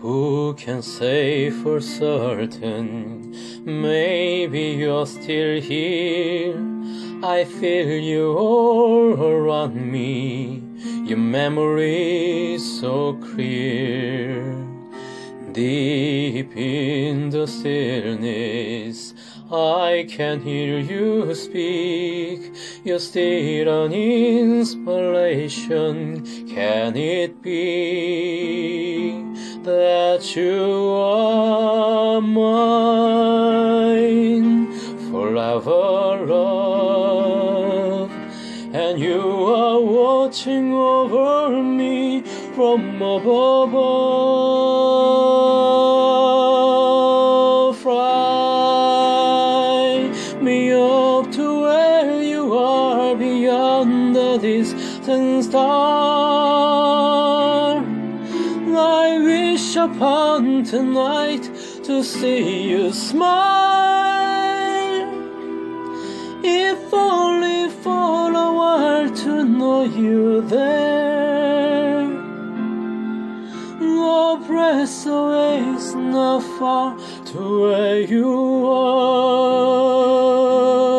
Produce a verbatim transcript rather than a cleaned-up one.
Who can say for certain? Maybe you're still here. I feel you all around me, your memory is so clear. Deep in the stillness, I can hear you speak. You're still an inspiration. Can it be that you are mine forever, love? And you are watching over me from above. Under this distant star, I wish upon tonight to see you smile. If only for a while to know you there. No breath away is not far to where you are.